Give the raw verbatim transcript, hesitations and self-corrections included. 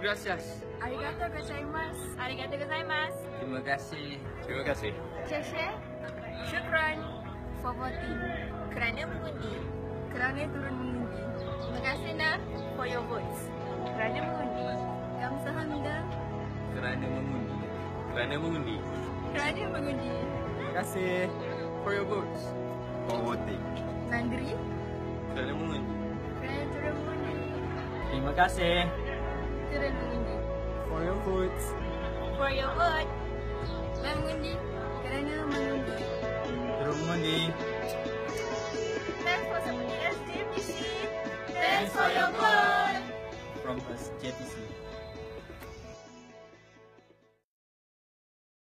Gracias. Arigato gozaimasu. Arigato gozaimasu. Terima kasih. Terima kasih. Shashe. Shukran. Favoti. Kerana mengundi. Kerana turun mengundi. Terima kasih nak for your votes. Kerana mengundi. Kamsahamnida. Kerana mengundi. Kerana mengundi. Kerana mengundi. Terima kasih for your votes. For voting. Nandri. Kerana mengundi. Kerana turun mengundi. Terima kasih. For your votes. For your vote. Mengundi. Kerana mengundi. Terus mengundi. Thanks for supporting us, J P C. Thanks for your vote. From us, J P C.